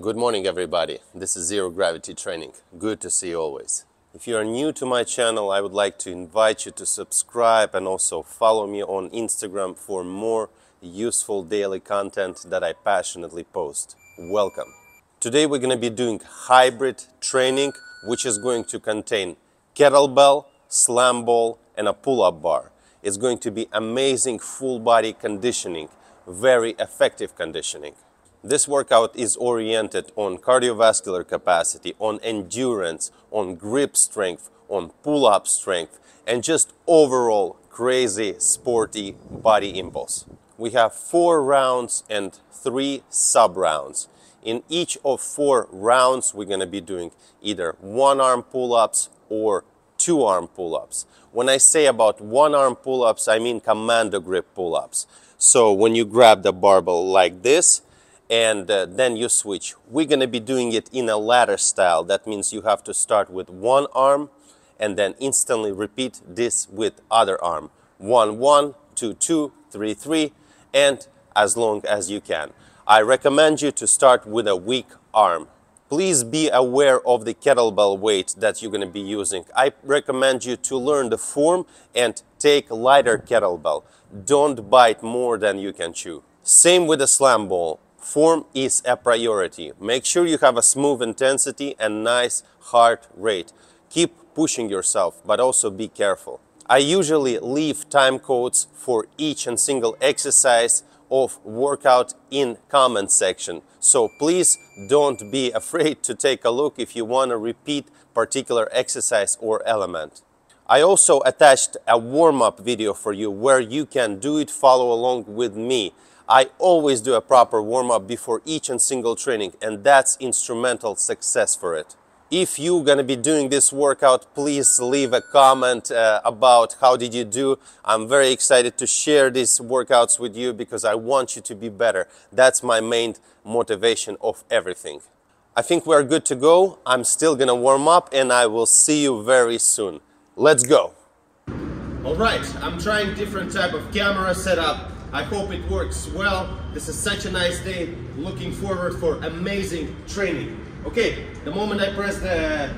Good morning, everybody. This is Zero Gravity Training. Good to see you always. If you are new to my channel, I would like to invite you to subscribe and also follow me on Instagram for more useful daily content that I passionately post. Welcome. Today we're going to be doing hybrid training, which is going to contain kettlebell, slam ball and a pull-up bar. It's going to be amazing full body conditioning, very effective conditioning. This workout is oriented on cardiovascular capacity, on endurance, on grip strength, on pull-up strength, and just overall crazy, sporty body impulse. We have 4 rounds and 3 sub-rounds. In each of 4 rounds, we're going to be doing either one-arm pull-ups or two-arm pull-ups. When I say about one-arm pull-ups, I mean commando grip pull-ups. So when you grab the barbell like this, and then you switch. We're going to be doing it in a ladder style. That means you have to start with one arm and then instantly repeat this with other arm. 1, 1, 2, 2, 3, 3, and as long as you can. I recommend you to start with a weak arm. Please be aware of the kettlebell weight that you're going to be using. I recommend you to learn the form and take lighter kettlebell. Don't bite more than you can chew. Same with the slam ball. Form is a priority. Make sure you have a smooth intensity and nice heart rate. Keep pushing yourself, but also be careful. I usually leave time codes for each and single exercise of workout in comment section. So please don't be afraid to take a look if you want to repeat particular exercise or element. I also attached a warm-up video for you where you can do it, follow along with me. I always do a proper warm-up before each and single training, and that's instrumental success for it. If you're going to be doing this workout, please leave a comment about how did you do. I'm very excited to share these workouts with you because I want you to be better. That's my main motivation of everything. I think we're good to go. I'm still going to warm up and I will see you very soon. Let's go. All right, I'm trying different type of camera setup. I hope it works well. This is such a nice day. Looking forward for amazing training. Okay, the moment I press the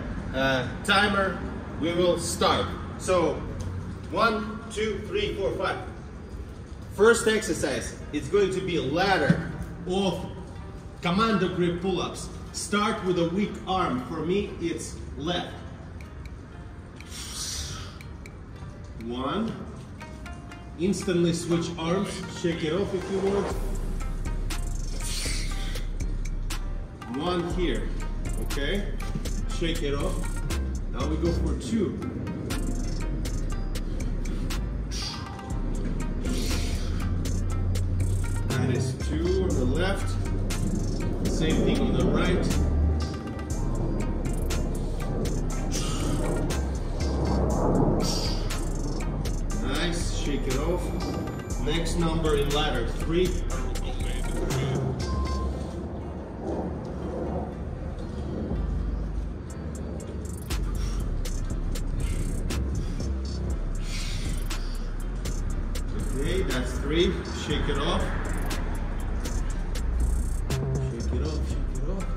timer, we will start. So, 1, 2, 3, 4, 5. First exercise, it's going to be a ladder of commando grip pull-ups. Start with a weak arm. For me, it's left. 1. Instantly switch arms, shake it off if you want. 1 here, okay? Shake it off. Now we go for 2. 2 on the left. Same thing on the right. Shake it off. Next number in ladder, 3. 3. Shake it off. Shake it off, shake it off.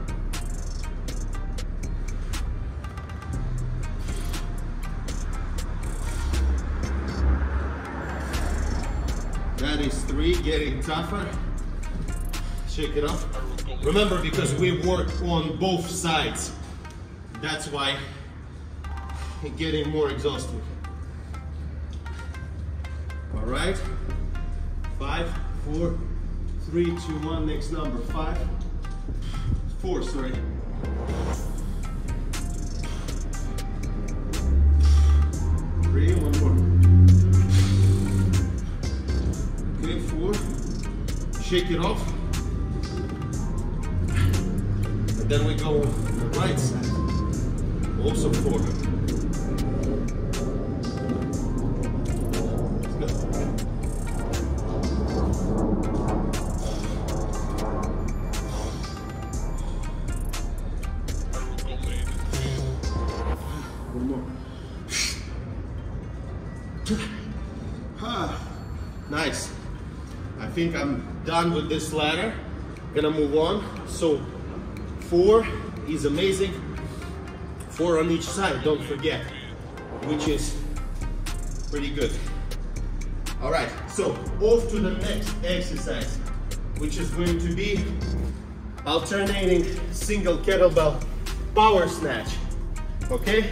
That is 3, getting tougher. Shake it off. Remember, because we work on both sides, that's why it's getting more exhausting. All right, 5, 4, 3, 2, 1, next number, 4, sorry. 3, 1 more. Shake it off, and then we go on the right side, also 4. Let's go. 1 more. Ah, nice. I think I'm done with this ladder. Gonna move on. So four is amazing. Four on each side, don't forget, which is pretty good. All right, so off to the next exercise, which is going to be alternating single kettlebell power snatch, okay?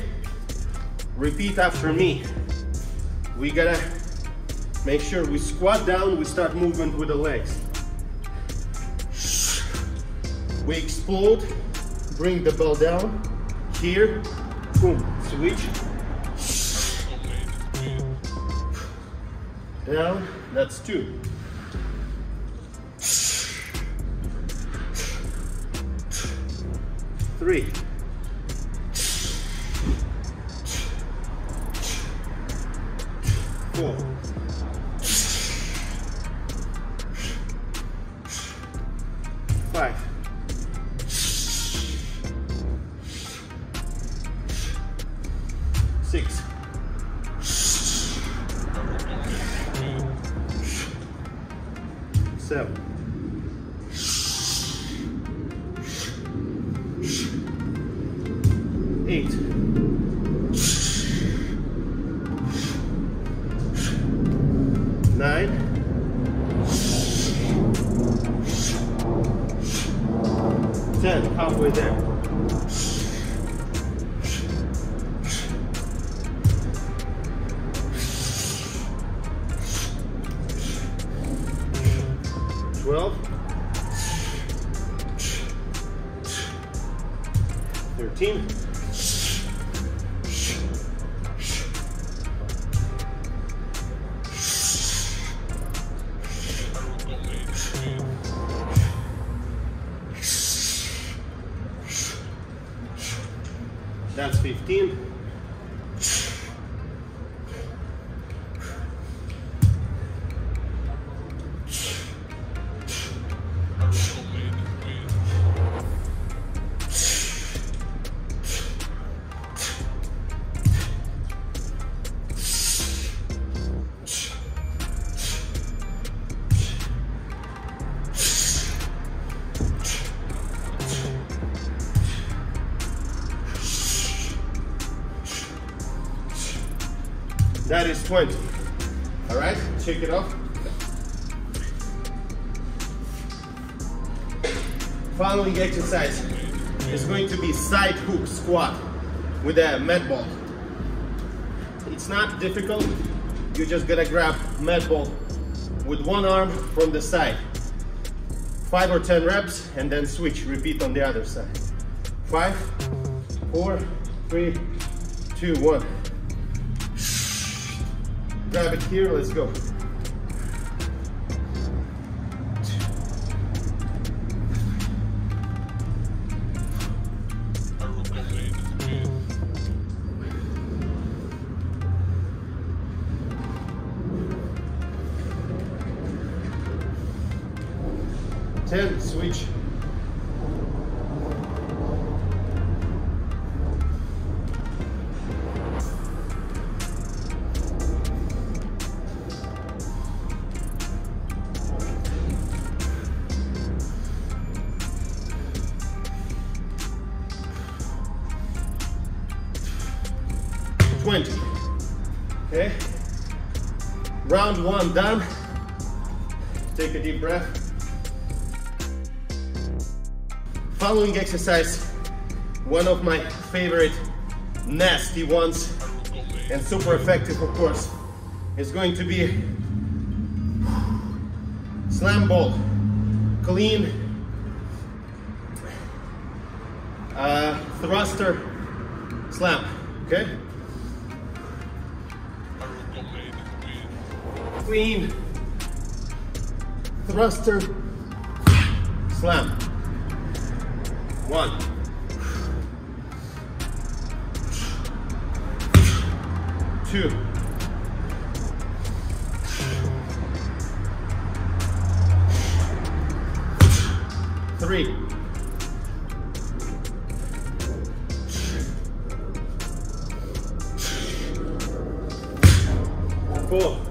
Repeat after me. We gotta make sure we squat down, we start movement with the legs. We explode, bring the bell down, here, boom, switch. Down, that's two. Three. Four. Five. Six. Seven. That's 15. 20. All right, shake it off. Following exercise is going to be side hook squat with a med ball. It's not difficult. You just gotta grab med ball with one arm from the side. 5 or 10 reps and then switch, repeat on the other side. 5, 4, 3, 2, 1. Grab it here, let's go. Okay, round one done. Take a deep breath. Following exercise, one of my favorite nasty ones and super effective, of course, is going to be slam ball, clean, thruster, slam, okay? Clean, thruster, slam. 1, 2, 3, 4. 5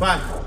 5.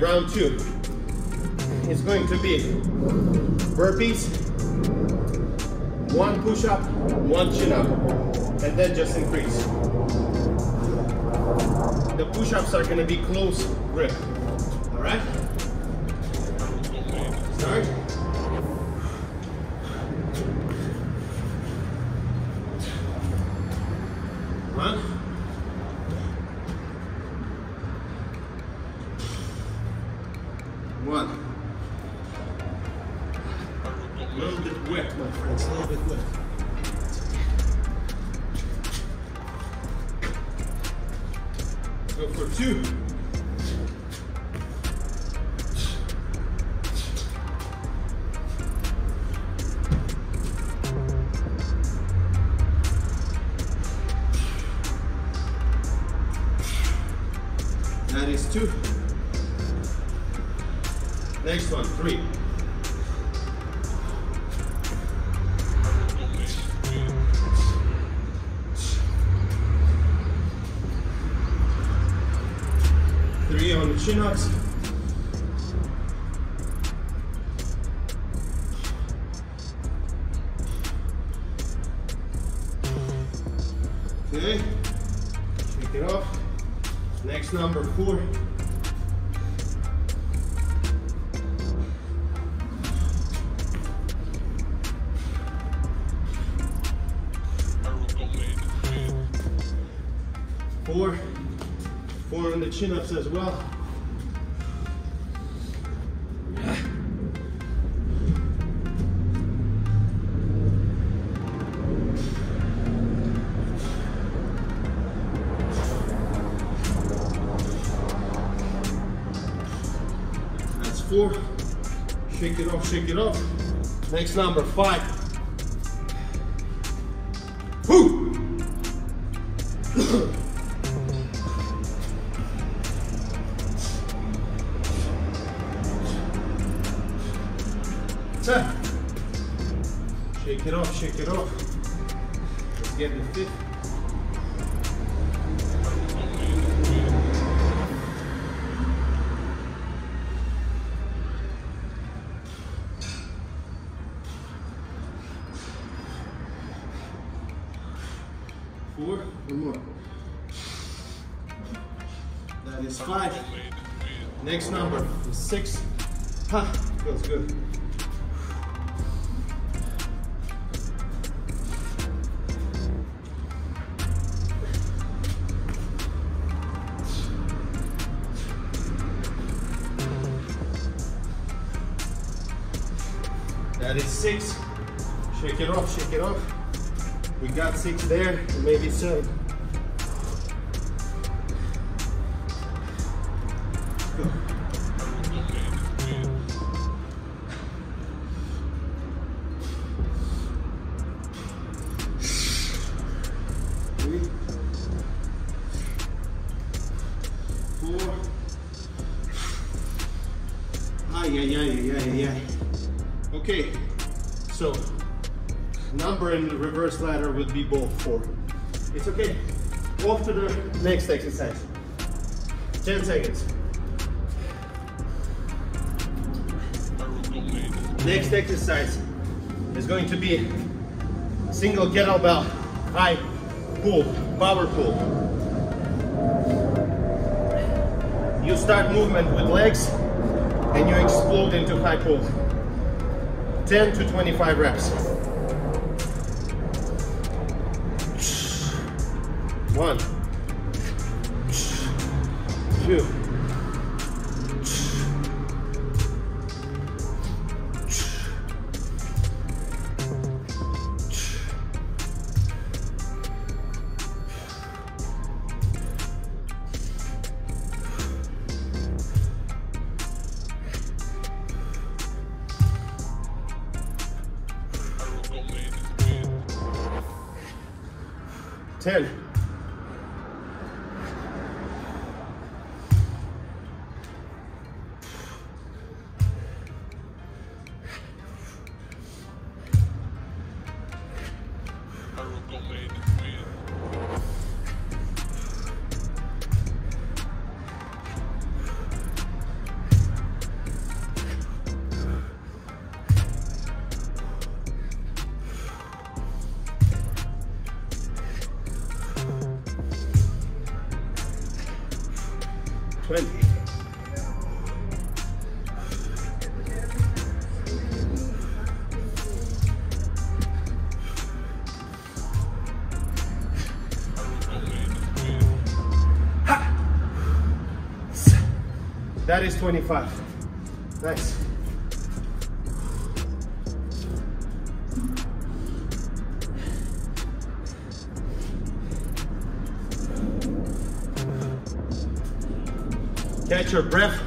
Round 2 is going to be burpees, 1 push-up, 1 chin-up, and then just increase. The push-ups are going to be close grip. All right? Start. Chin-ups as well. That's 4. Shake it off, shake it off. Next number, 5. Shake it off. Let's get the 5th. One more. That is 5. Next number is 6. Ha, feels good. That is 6. Shake it off, shake it off. We got 6 there, maybe 7. Go. Reverse ladder would be both 4. It's okay. Off to the next exercise. 10 seconds. Next exercise is going to be single kettlebell high pull, power pull. You start movement with legs and you explode into high pull. 10 to 25 reps. 1, 2. That is 25. Nice. Catch your breath.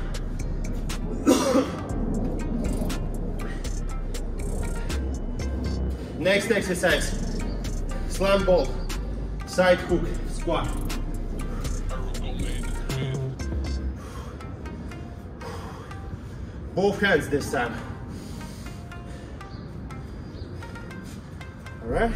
Next exercise. Slam ball. Side hook. Squat. Both hands this time. All right.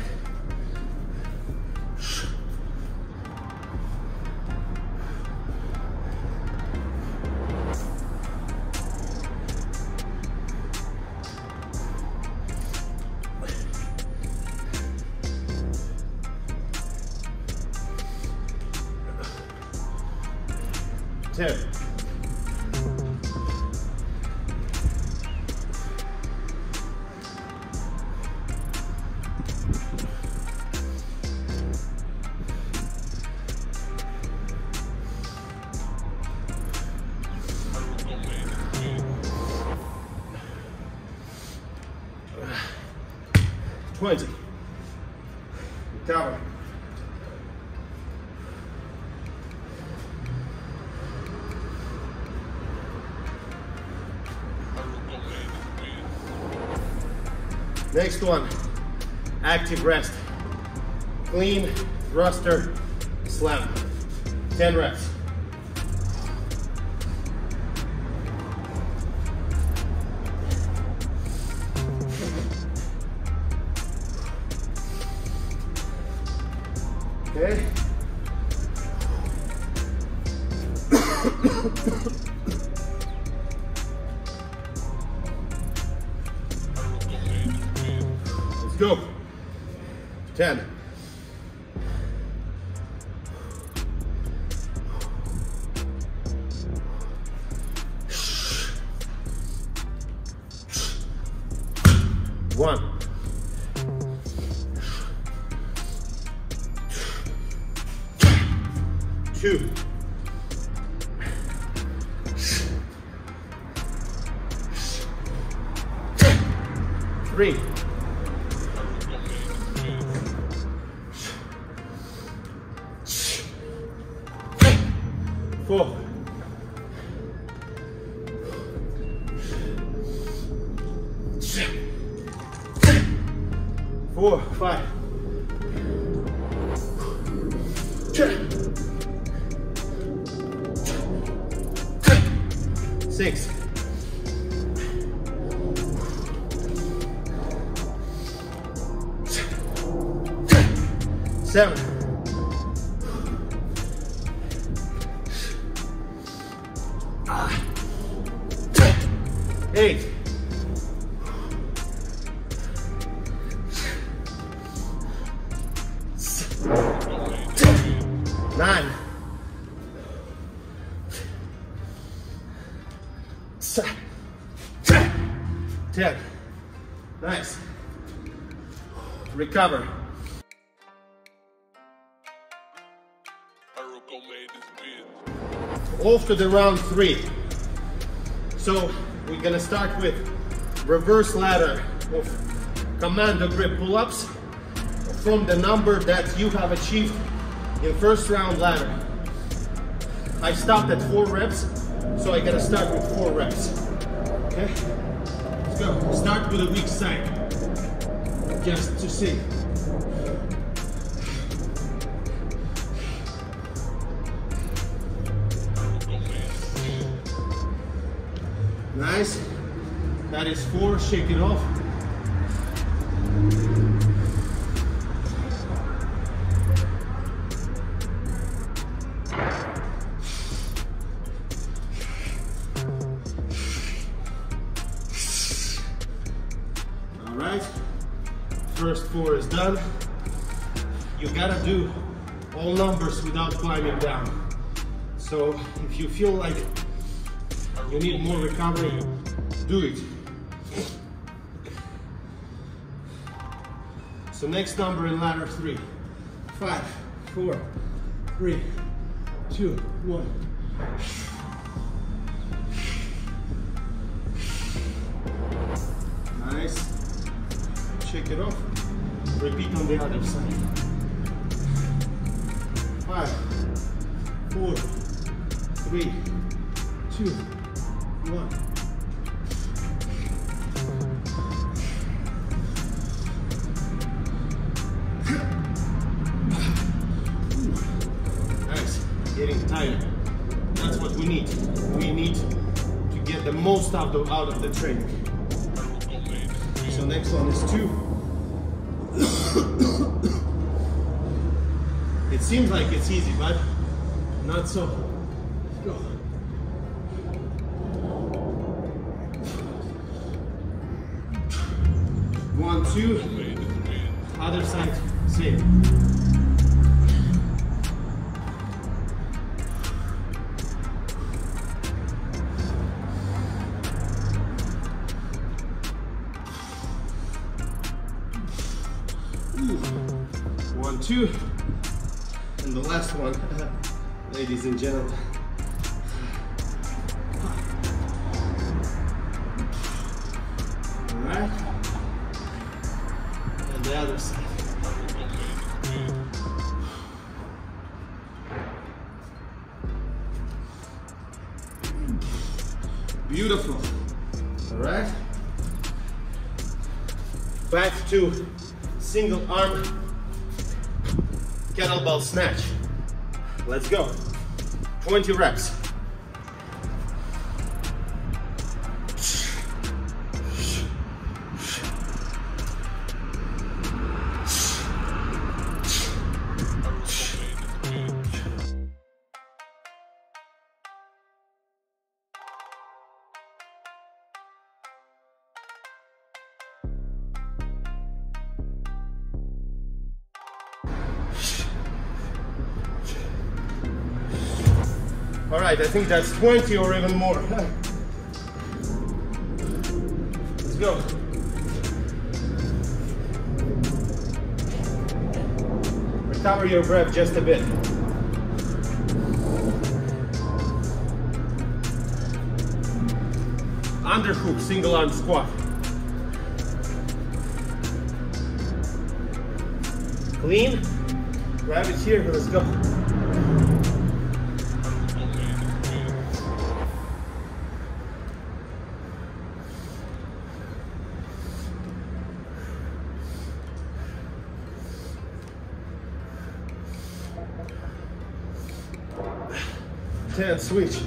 Next one, active rest. Clean, thruster, slam. 10 reps. Okay. Go. 10. 1. 2. 3. 4, 5. 6. 7. 8. 9. 10. Nice. Recover. Off to the round three. So we're gonna start with reverse ladder of commando grip pull-ups from the number that you have achieved in first round ladder. I stopped at 4 reps, so I gotta start with 4 reps. Okay, let's go. Start with the weak side, just to see. Nice. That is 4. Shake it off. All right. First 4 is done. You gotta do all numbers without climbing down. So if you feel like you need more recovery, do it. So next number in ladder 3. 5, 4, 3, 2, 1. Nice. Shake it off. Repeat on the other side. 5, 4, 3, 2, 1. Nice, getting tired. That's what we need. We need to get the most out of the training. So next one is 2. It seems like it's easy, but not so. Let's go. Two, other side, same. Ooh. 1, 2, and the last one, ladies and gentlemen. All right. The other side. Beautiful. All right. Back to single arm kettlebell snatch. Let's go. 20 reps. All right, I think that's 20 or even more. Let's go. Recover your breath just a bit. Underhook, single arm squat. Clean, grab it here, let's go. Ten, switch.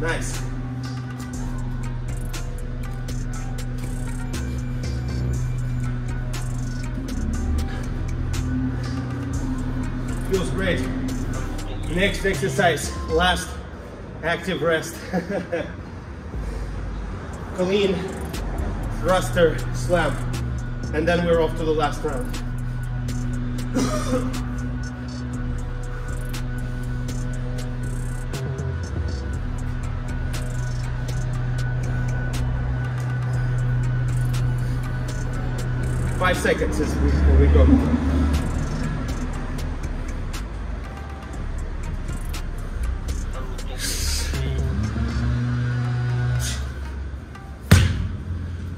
Nice. Feels great. Next exercise, last active rest. Clean, thruster, slam, and then we're off to the last round. Seconds as we go.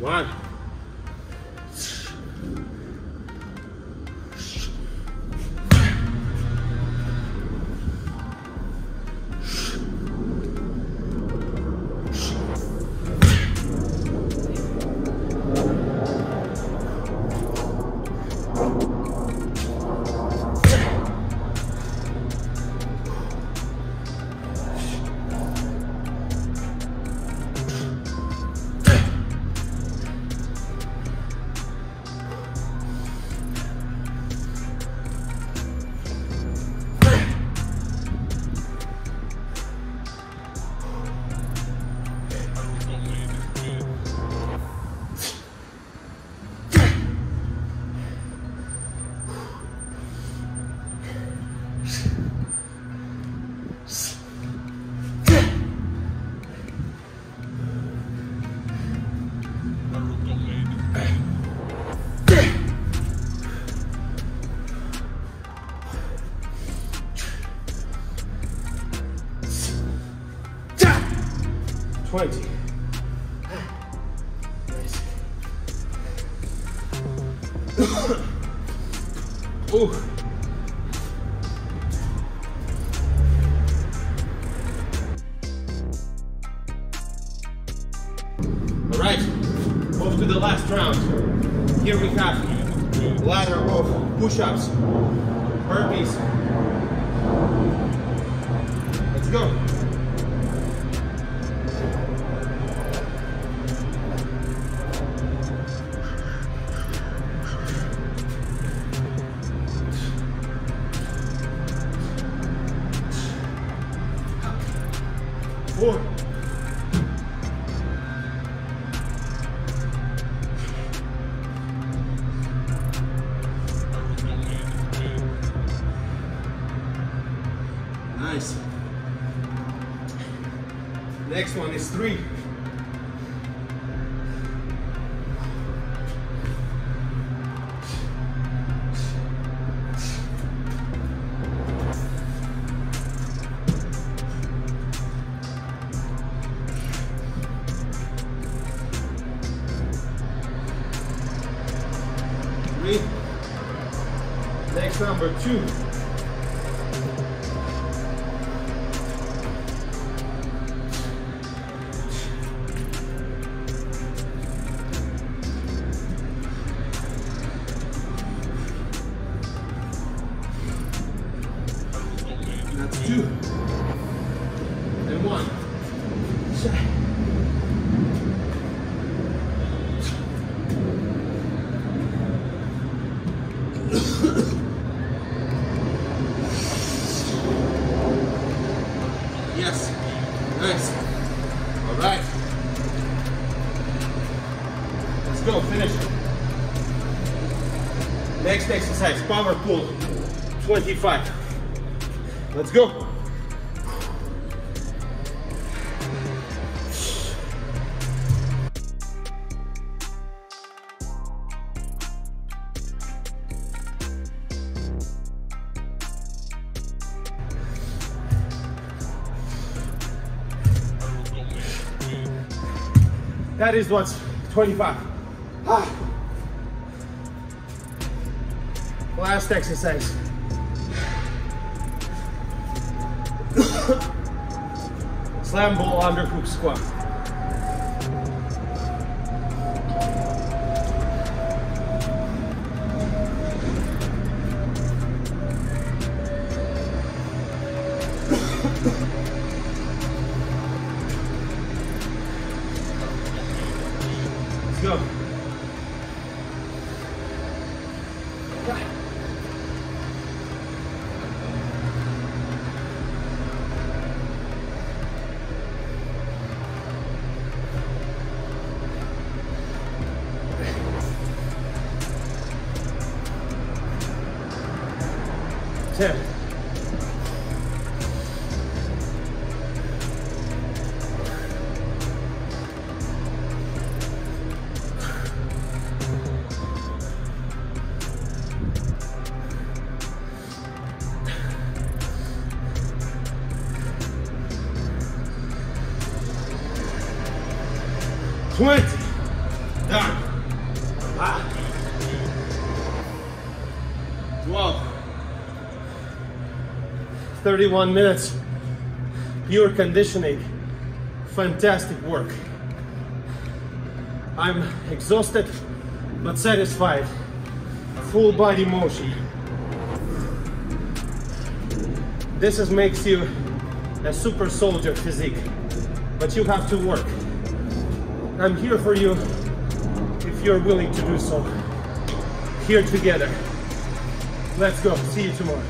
One. Push-ups, burpees. Let's go. Four. Next one is 3. Next number 2. Power pull, 25. Let's go. That is what's 25. Ah. Last exercise. Slam ball underhook squat. Let's go. 20. Down. 12. 31 minutes. Pure conditioning. Fantastic work. I'm exhausted, but satisfied. Full body motion. This is, makes you a super soldier physique, but you have to work. I'm here for you if you're willing to do so. Here together. Let's go. See you tomorrow.